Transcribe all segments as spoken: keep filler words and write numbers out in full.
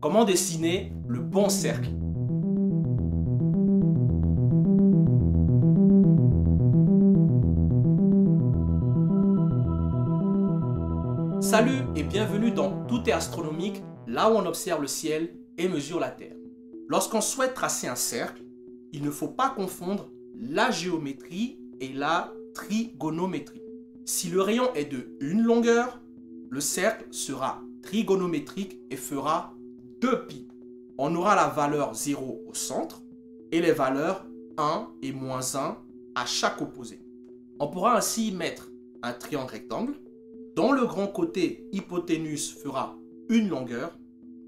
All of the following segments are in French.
Comment dessiner le bon cercle? Salut et bienvenue dans Tout est astronomique, là où on observe le ciel et mesure la Terre. Lorsqu'on souhaite tracer un cercle, il ne faut pas confondre la géométrie et la trigonométrie. Si le rayon est de une longueur, le cercle sera trigonométrique et fera deux pi. On aura la valeur zéro au centre et les valeurs un et moins un à chaque opposé. On pourra ainsi mettre un triangle rectangle dont le grand côté hypoténuse fera une longueur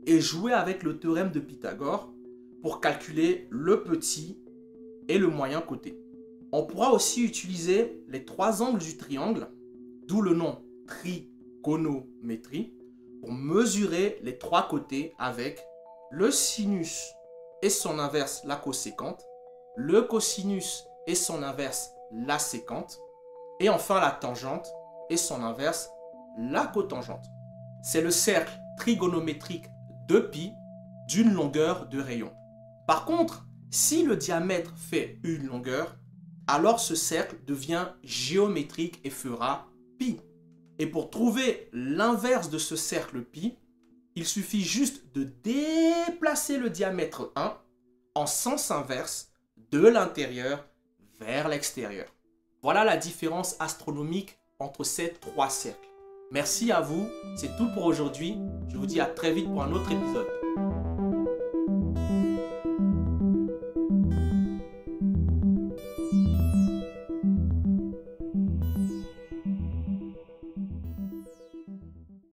et jouer avec le théorème de Pythagore pour calculer le petit et le moyen côté. On pourra aussi utiliser les trois angles du triangle, d'où le nom trigonométrie, pour mesurer les trois côtés avec le sinus et son inverse, la cossécante, le cosinus et son inverse, la sécante, et enfin la tangente et son inverse, la cotangente. C'est le cercle trigonométrique deux pi d'une longueur de rayon. Par contre, si le diamètre fait une longueur, alors ce cercle devient géométrique et fera pi. Et pour trouver l'inverse de ce cercle pi, il suffit juste de déplacer le diamètre un en sens inverse de l'intérieur vers l'extérieur. Voilà la différence astronomique entre ces trois cercles. Merci à vous, c'est tout pour aujourd'hui. Je vous dis à très vite pour un autre épisode.